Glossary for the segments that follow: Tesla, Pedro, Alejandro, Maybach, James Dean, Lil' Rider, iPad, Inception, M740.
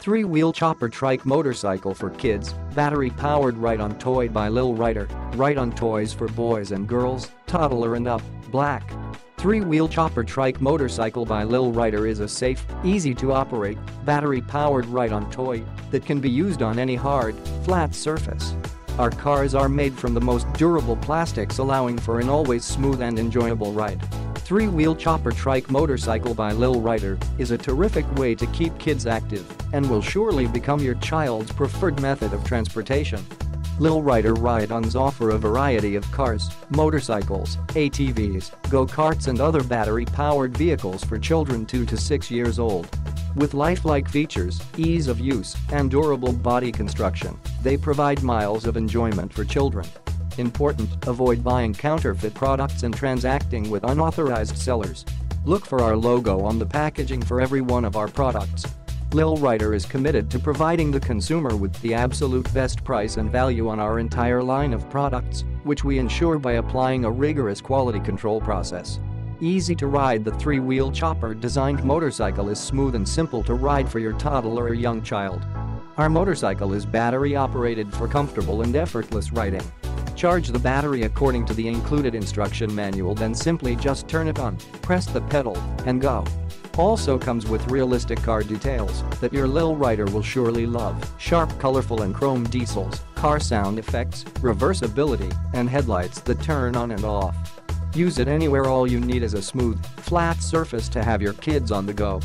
3-wheel chopper trike motorcycle for kids, battery-powered Right On Toy by Lil' Rider. Right On Toys for boys and girls, toddler and up, black. 3-wheel chopper trike motorcycle by Lil' Rider is a safe, easy-to-operate, battery-powered Right On toy that can be used on any hard, flat surface. Our cars are made from the most durable plastics, allowing for an always smooth and enjoyable ride. 3-wheel chopper trike motorcycle by Lil' Rider is a terrific way to keep kids active and will surely become your child's preferred method of transportation. Lil' Rider ride-ons offer a variety of cars, motorcycles, ATVs, go-karts and other battery-powered vehicles for children 2 to 6 years old. With lifelike features, ease of use, and durable body construction, they provide miles of enjoyment for children. Important: avoid buying counterfeit products and transacting with unauthorized sellers. Look for our logo on the packaging for every one of our products. Lil' Rider is committed to providing the consumer with the absolute best price and value on our entire line of products, which we ensure by applying a rigorous quality control process. Easy to ride: the 3-wheel chopper designed motorcycle is smooth and simple to ride for your toddler or young child. Our motorcycle is battery operated for comfortable and effortless riding. Charge the battery according to the included instruction manual, then simply just turn it on, press the pedal, and go. Also comes with realistic car details that your Lil' Rider will surely love: sharp, colorful and chrome diesels, car sound effects, reversibility, and headlights that turn on and off. Use it anywhere. All you need is a smooth, flat surface to have your kids on the go.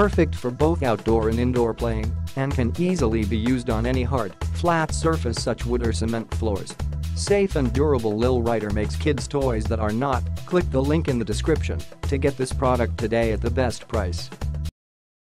Perfect for both outdoor and indoor playing, and can easily be used on any hard, flat surface such wood or cement floors. Safe and durable, Lil' Rider makes kids toys that are not. Click the link in the description to get this product today at the best price.